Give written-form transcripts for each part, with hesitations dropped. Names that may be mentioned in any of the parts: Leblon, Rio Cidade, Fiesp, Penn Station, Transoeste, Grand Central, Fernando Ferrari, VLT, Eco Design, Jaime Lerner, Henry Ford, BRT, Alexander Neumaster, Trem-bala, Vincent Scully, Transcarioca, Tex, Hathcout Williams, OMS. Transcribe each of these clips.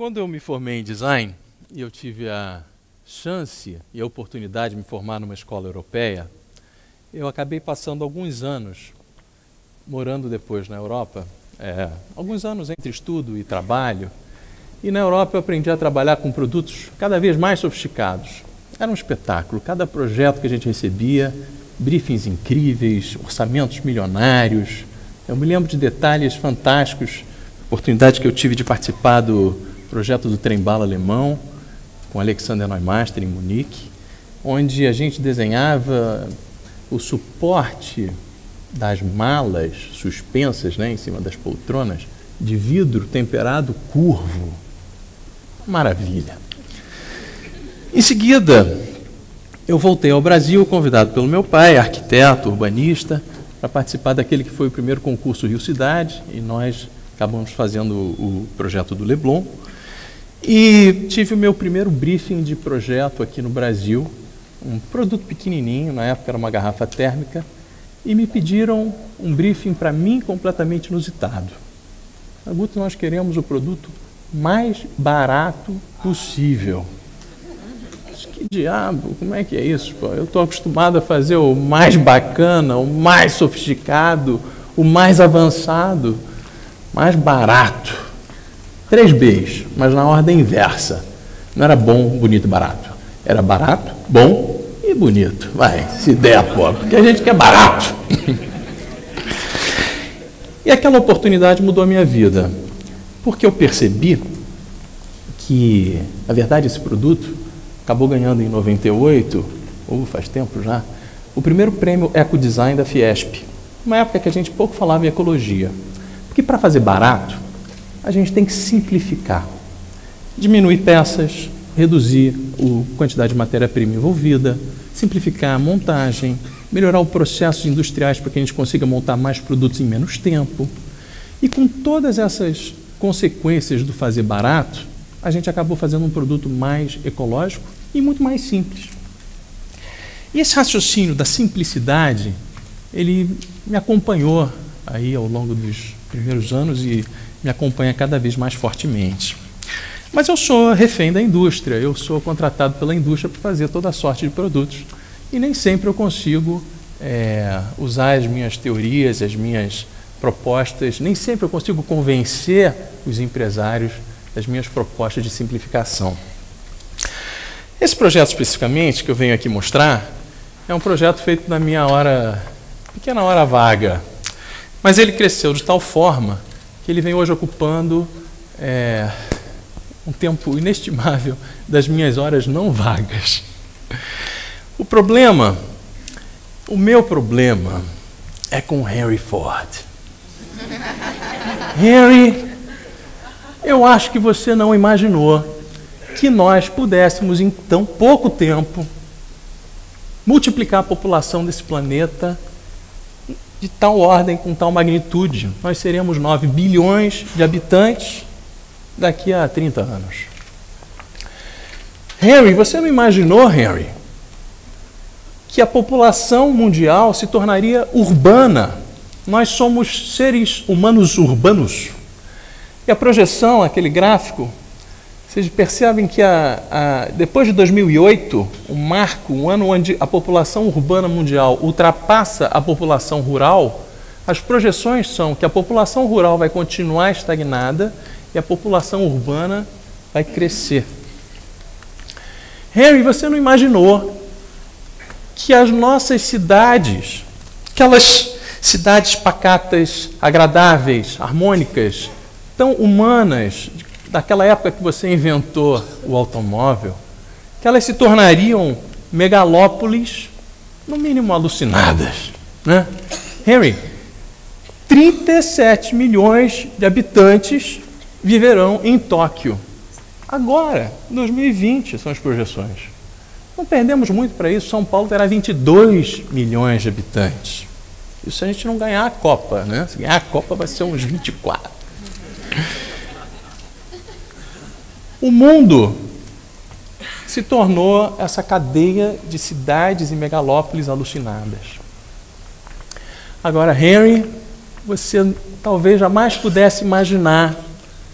Quando eu me formei em design, e eu tive a chance e a oportunidade de me formar numa escola europeia, eu acabei passando alguns anos morando depois na Europa, alguns anos entre estudo e trabalho, e na Europa eu aprendi a trabalhar com produtos cada vez mais sofisticados. Era um espetáculo, cada projeto que a gente recebia, briefings incríveis, orçamentos milionários. Eu me lembro de detalhes fantásticos, oportunidade que eu tive de participar do projeto do Trem-bala alemão, com Alexander Neumaster em Munique, onde a gente desenhava o suporte das malas suspensas, né, em cima das poltronas, de vidro temperado curvo. Maravilha! Em seguida, eu voltei ao Brasil, convidado pelo meu pai, arquiteto, urbanista, para participar daquele que foi o primeiro concurso Rio Cidade, e nós acabamos fazendo o projeto do Leblon. E tive o meu primeiro briefing de projeto aqui no Brasil, um produto pequenininho, na época era uma garrafa térmica, e me pediram um briefing para mim completamente inusitado. Augusto, nós queremos o produto mais barato possível. Que diabo, como é que é isso? Pô? Eu estou acostumado a fazer o mais bacana, o mais sofisticado, o mais avançado, mais barato. 3 Bs, mas na ordem inversa. Não era bom, bonito e barato. Era barato, bom e bonito. Vai, se der, pô, porque a gente quer barato. E aquela oportunidade mudou a minha vida, porque eu percebi que, na verdade, esse produto acabou ganhando em 98, ou faz tempo já, o primeiro prêmio Eco Design da Fiesp. Uma época que a gente pouco falava em ecologia. Porque para fazer barato, a gente tem que simplificar, diminuir peças, reduzir a quantidade de matéria-prima envolvida, simplificar a montagem, melhorar o processo industriais para que a gente consiga montar mais produtos em menos tempo. E com todas essas consequências do fazer barato, a gente acabou fazendo um produto mais ecológico e muito mais simples. E esse raciocínio da simplicidade, ele me acompanhou aí ao longo dos primeiros anos e me acompanha cada vez mais fortemente. Mas eu sou refém da indústria, eu sou contratado pela indústria para fazer toda a sorte de produtos e nem sempre eu consigo usar as minhas teorias, as minhas propostas, nem sempre eu consigo convencer os empresários das minhas propostas de simplificação. Esse projeto especificamente que eu venho aqui mostrar é um projeto feito na minha pequena hora vaga, mas ele cresceu de tal forma que ele vem hoje ocupando um tempo inestimável das minhas horas não vagas. O meu problema é com Henry Ford. Henry, eu acho que você não imaginou que nós pudéssemos em tão pouco tempo multiplicar a população desse planeta de tal ordem, com tal magnitude. Nós seremos 9 bilhões de habitantes daqui a 30 anos. Henry, você não imaginou, Henry, que a população mundial se tornaria urbana? Nós somos seres humanos urbanos. E a projeção, aquele gráfico, vocês percebem que depois de 2008, um marco, um ano onde a população urbana mundial ultrapassa a população rural, as projeções são que a população rural vai continuar estagnada e a população urbana vai crescer. Henry, você não imaginou que as nossas cidades, aquelas cidades pacatas, agradáveis, harmônicas, tão humanas, daquela época que você inventou o automóvel, que elas se tornariam megalópolis, no mínimo alucinadas, né? Henry, 37 milhões de habitantes viverão em Tóquio. Agora, 2020 são as projeções. Não perdemos muito para isso, São Paulo terá 22 milhões de habitantes. Isso se a gente não ganhar a Copa, né? Se ganhar a Copa vai ser uns 24. O mundo se tornou essa cadeia de cidades e megalópolis alucinadas. Agora, Henry, você talvez jamais pudesse imaginar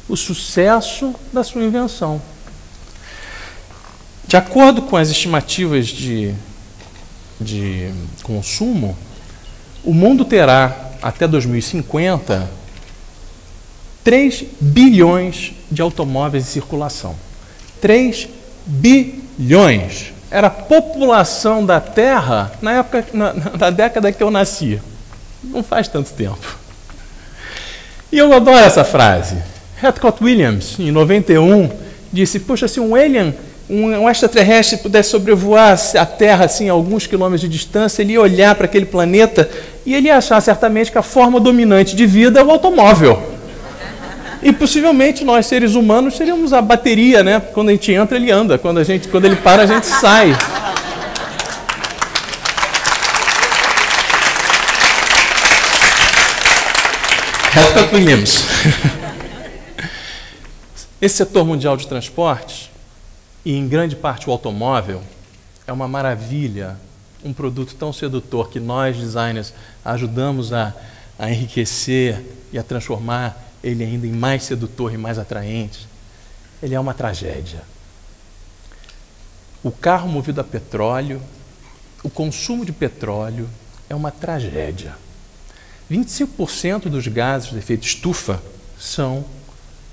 o sucesso da sua invenção. De acordo com as estimativas de consumo, o mundo terá, até 2050, 3 bilhões de automóveis em circulação. 3 bilhões. Era a população da Terra na época, na década que eu nasci. Não faz tanto tempo. E eu adoro essa frase. Hathcout Williams, em 91, disse, poxa, se um alien, um extraterrestre pudesse sobrevoar a Terra assim, a alguns quilômetros de distância, ele ia olhar para aquele planeta e ele ia achar certamente que a forma dominante de vida é o automóvel. E possivelmente nós, seres humanos, seríamos a bateria, né? Quando a gente entra, ele anda. Quando ele para, a gente sai. Hathcout Williams. Esse setor mundial de transportes, e em grande parte o automóvel, é uma maravilha, um produto tão sedutor que nós, designers, ajudamos a enriquecer e a transformar ele ainda em mais sedutor e mais atraente. Ele é uma tragédia. O carro movido a petróleo, o consumo de petróleo é uma tragédia. 25% dos gases de efeito estufa são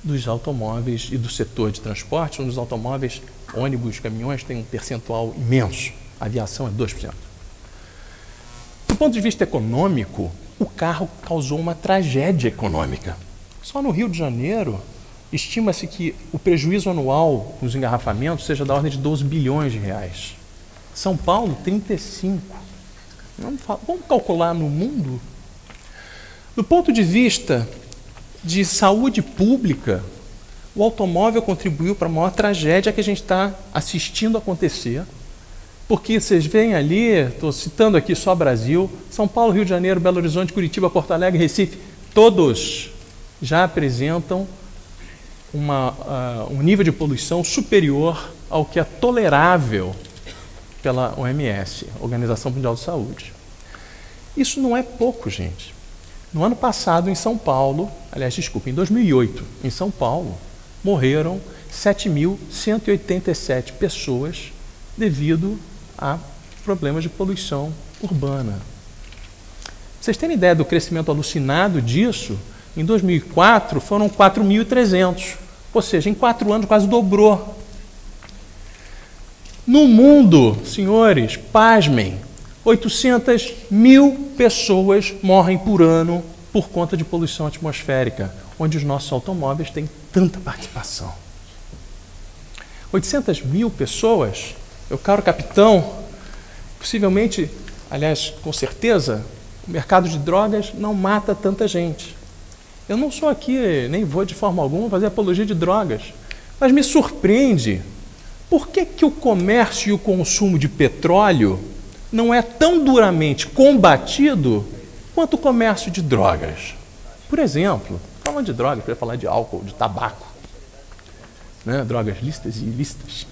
dos automóveis e do setor de transporte, são dos automóveis, ônibus, caminhões, tem um percentual imenso. A aviação é 2%. Do ponto de vista econômico, o carro causou uma tragédia econômica. Só no Rio de Janeiro, estima-se que o prejuízo anual nos engarrafamentos seja da ordem de 12 bilhões de reais. São Paulo, 35. Vamos calcular no mundo? Do ponto de vista de saúde pública, o automóvel contribuiu para a maior tragédia que a gente está assistindo acontecer. Porque vocês veem ali, estou citando aqui só Brasil, São Paulo, Rio de Janeiro, Belo Horizonte, Curitiba, Porto Alegre, Recife, todos já apresentam um nível de poluição superior ao que é tolerável pela OMS, Organização Mundial de Saúde. Isso não é pouco, gente. No ano passado, em São Paulo, aliás, desculpa, em 2008, em São Paulo, morreram 7.187 pessoas devido a problemas de poluição urbana. Pra vocês terem ideia do crescimento alucinado disso, em 2004 foram 4.300, ou seja, em 4 anos quase dobrou. No mundo, senhores, pasmem, 800 mil pessoas morrem por ano por conta de poluição atmosférica, onde os nossos automóveis têm tanta participação. 800 mil pessoas, meu caro capitão, possivelmente, aliás, com certeza, o mercado de drogas não mata tanta gente. Eu não sou aqui, nem vou de forma alguma fazer apologia de drogas, mas me surpreende por que o comércio e o consumo de petróleo não é tão duramente combatido quanto o comércio de drogas. Por exemplo, falando de drogas, para falar de álcool, de tabaco, né? Drogas lícitas e ilícitas.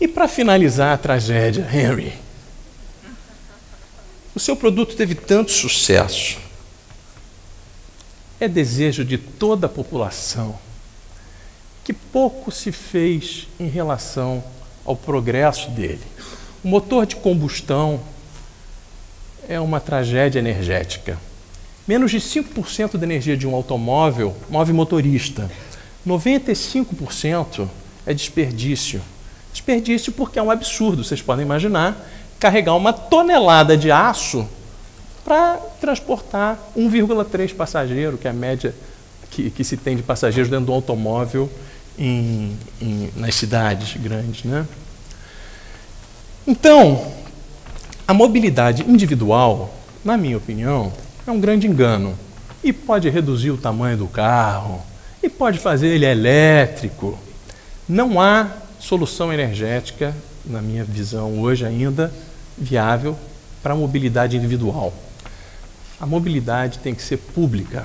E para finalizar a tragédia, Henry, o seu produto teve tanto sucesso, é desejo de toda a população, que pouco se fez em relação ao progresso dele. O motor de combustão é uma tragédia energética. Menos de 5% da energia de um automóvel move motorista. 95% é desperdício. Desperdício porque é um absurdo, vocês podem imaginar, carregar uma tonelada de aço para transportar 1,3 passageiro, que é a média que se tem de passageiros dentro de um automóvel nas cidades grandes, né? Então, a mobilidade individual, na minha opinião, é um grande engano. E pode reduzir o tamanho do carro, e pode fazer ele elétrico. Não há solução energética, na minha visão hoje ainda, viável para a mobilidade individual. A mobilidade tem que ser pública.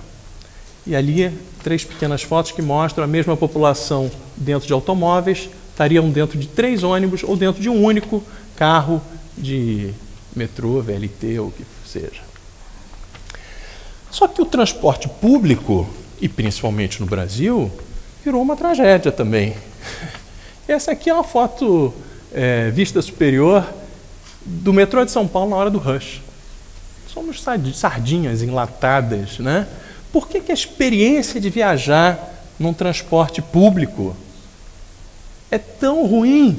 E ali, 3 pequenas fotos que mostram a mesma população dentro de automóveis, estariam dentro de 3 ônibus ou dentro de um único carro de metrô, VLT ou o que seja. Só que o transporte público e principalmente no Brasil, virou uma tragédia também. Essa aqui é uma foto vista superior do metrô de São Paulo na hora do rush. Somos sardinhas enlatadas, né? Por que que a experiência de viajar num transporte público é tão ruim?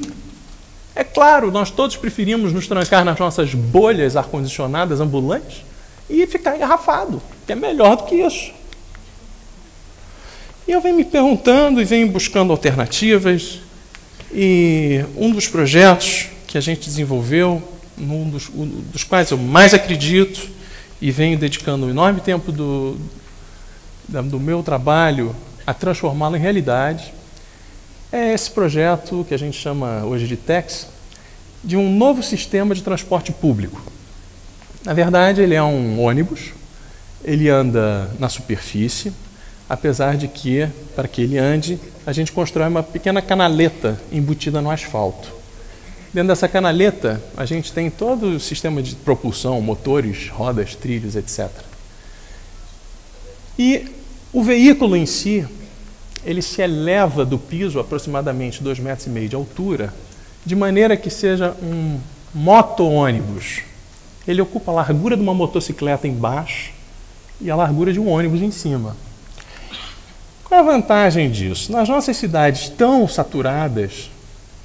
É claro, nós todos preferimos nos trancar nas nossas bolhas ar-condicionadas ambulantes e ficar engarrafado, que é melhor do que isso. E eu venho me perguntando e venho buscando alternativas, e um dos projetos que a gente desenvolveu, um dos quais eu mais acredito e venho dedicando um enorme tempo do meu trabalho a transformá-lo em realidade, é esse projeto que a gente chama hoje de Tex, de um novo sistema de transporte público. Na verdade, ele é um ônibus, ele anda na superfície, apesar de que, para que ele ande, a gente constrói uma pequena canaleta embutida no asfalto. Dentro dessa canaleta, a gente tem todo o sistema de propulsão, motores, rodas, trilhos, etc. E o veículo em si, ele se eleva do piso aproximadamente 2,5 metros de altura, de maneira que seja um moto-ônibus. Ele ocupa a largura de uma motocicleta embaixo e a largura de um ônibus em cima. Qual é a vantagem disso? Nas nossas cidades tão saturadas,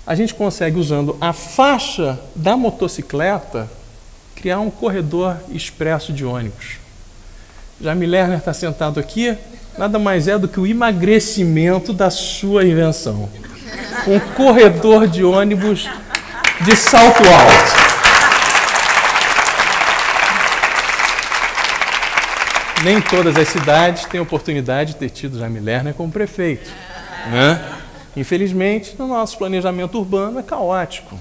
a gente consegue, usando a faixa da motocicleta, criar um corredor expresso de ônibus. Jaime Lerner está sentado aqui, nada mais é do que o emagrecimento da sua invenção. Um corredor de ônibus de salto alto. Nem todas as cidades têm oportunidade de ter tido Jaime Lerner como prefeito, né? Infelizmente, no nosso planejamento urbano é caótico.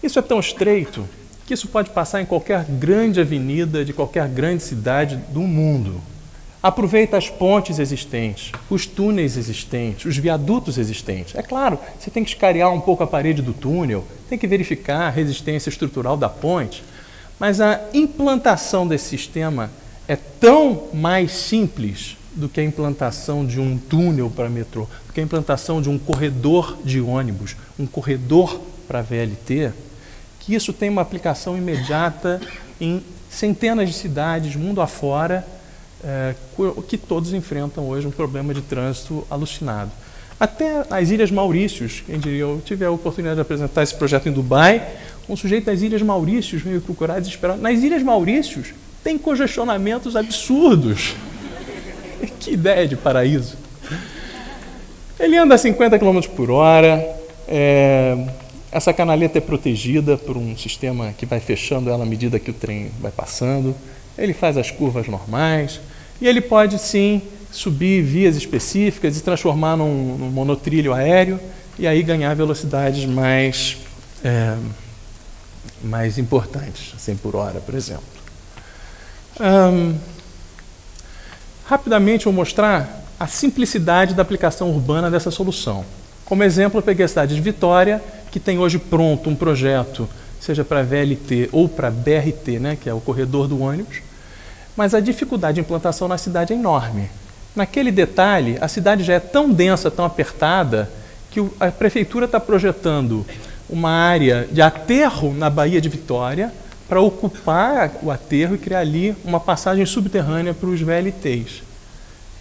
Isso é tão estreito que isso pode passar em qualquer grande avenida de qualquer grande cidade do mundo. Aproveita as pontes existentes, os túneis existentes, os viadutos existentes. É claro, você tem que escarear um pouco a parede do túnel, tem que verificar a resistência estrutural da ponte, mas a implantação desse sistema é tão mais simples do que a implantação de um túnel para metrô, do que a implantação de um corredor de ônibus, um corredor para VLT, que isso tem uma aplicação imediata em centenas de cidades, mundo afora, que todos enfrentam hoje um problema de trânsito alucinado. Até as Ilhas Maurícios, quem diria, eu tive a oportunidade de apresentar esse projeto em Dubai, um sujeito das Ilhas Maurícios veio procurar desesperado. Nas Ilhas Maurícios tem congestionamentos absurdos. Que ideia de paraíso. Ele anda a 50 km por hora, essa canaleta é protegida por um sistema que vai fechando ela à medida que o trem vai passando, ele faz as curvas normais, e ele pode sim subir vias específicas e transformar num monotrilho aéreo, e aí ganhar velocidades mais importantes, 100 por hora, por exemplo. Rapidamente vou mostrar a simplicidade da aplicação urbana dessa solução. Como exemplo, eu peguei a cidade de Vitória, que tem hoje pronto um projeto, seja para VLT ou para BRT, né, que é o corredor do ônibus, mas a dificuldade de implantação na cidade é enorme. Naquele detalhe, a cidade já é tão densa, tão apertada, que a prefeitura está projetando uma área de aterro na Baía de Vitória, para ocupar o aterro e criar ali uma passagem subterrânea para os VLTs.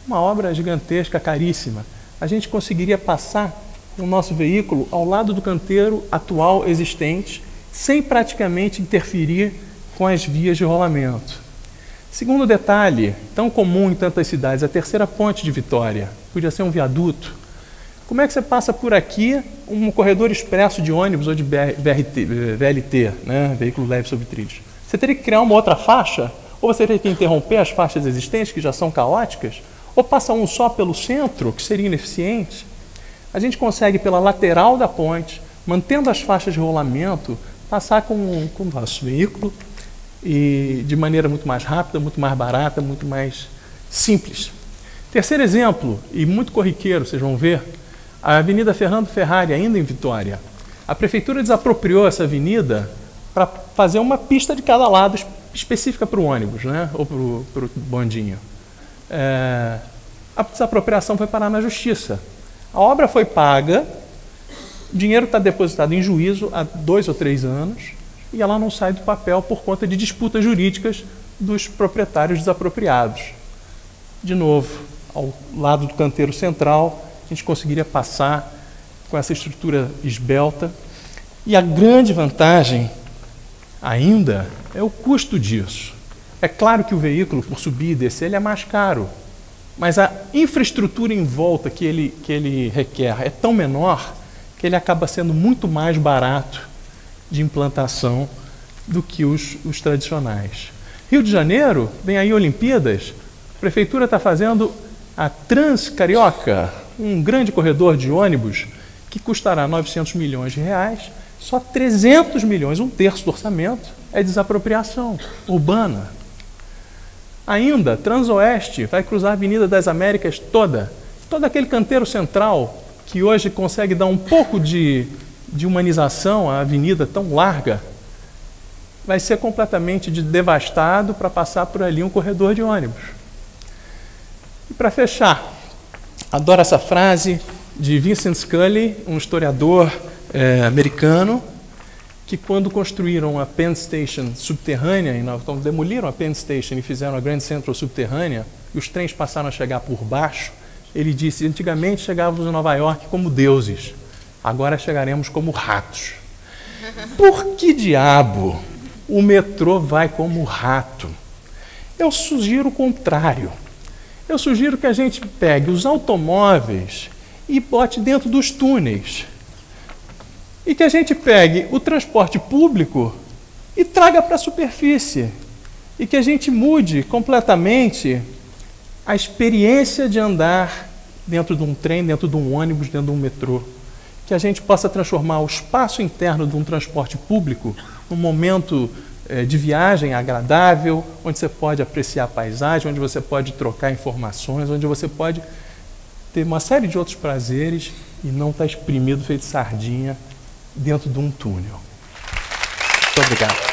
Uma obra gigantesca, caríssima. A gente conseguiria passar o nosso veículo ao lado do canteiro atual existente, sem praticamente interferir com as vias de rolamento. Segundo detalhe, tão comum em tantas cidades, a terceira ponte de Vitória, podia ser um viaduto. Como é que você passa por aqui um corredor expresso de ônibus ou de VLT, né? Veículo leve sobre trilhos? Você teria que criar uma outra faixa? Ou você teria que interromper as faixas existentes, que já são caóticas? Ou passar um só pelo centro, que seria ineficiente? A gente consegue, pela lateral da ponte, mantendo as faixas de rolamento, passar com o nosso veículo, e de maneira muito mais rápida, muito mais barata, muito mais simples. Terceiro exemplo, e muito corriqueiro, vocês vão ver, a Avenida Fernando Ferrari, ainda em Vitória. A prefeitura desapropriou essa avenida para fazer uma pista de cada lado específica para o ônibus, né? Ou para o bondinho. a desapropriação foi parar na justiça. A obra foi paga, o dinheiro está depositado em juízo há 2 ou 3 anos e ela não sai do papel por conta de disputas jurídicas dos proprietários desapropriados. De novo, ao lado do canteiro central, a gente conseguiria passar com essa estrutura esbelta. E a grande vantagem ainda é o custo disso. É claro que o veículo, por subir e descer, ele é mais caro, mas a infraestrutura em volta que ele requer é tão menor que ele acaba sendo muito mais barato de implantação do que os tradicionais. Rio de Janeiro, vem aí Olimpíadas, a prefeitura está fazendo a Transcarioca, um grande corredor de ônibus que custará 900 milhões de reais, só 300 milhões, um terço do orçamento, é desapropriação urbana. Ainda, Transoeste vai cruzar a Avenida das Américas toda, todo aquele canteiro central que hoje consegue dar um pouco de humanização à avenida tão larga, vai ser completamente devastado para passar por ali um corredor de ônibus. E para fechar, adoro essa frase de Vincent Scully, um historiador americano, que quando construíram a Penn Station subterrânea, então demoliram a Penn Station e fizeram a Grand Central subterrânea, e os trens passaram a chegar por baixo, ele disse, antigamente chegávamos a Nova York como deuses, agora chegaremos como ratos. Por que diabo o metrô vai como rato? Eu sugiro o contrário. Eu sugiro que a gente pegue os automóveis e bote dentro dos túneis. E que a gente pegue o transporte público e traga para a superfície. E que a gente mude completamente a experiência de andar dentro de um trem, dentro de um ônibus, dentro de um metrô. Que a gente possa transformar o espaço interno de um transporte público num momento de viagem agradável, onde você pode apreciar a paisagem, onde você pode trocar informações, onde você pode ter uma série de outros prazeres e não estar exprimido feito sardinha dentro de um túnel. Muito obrigado.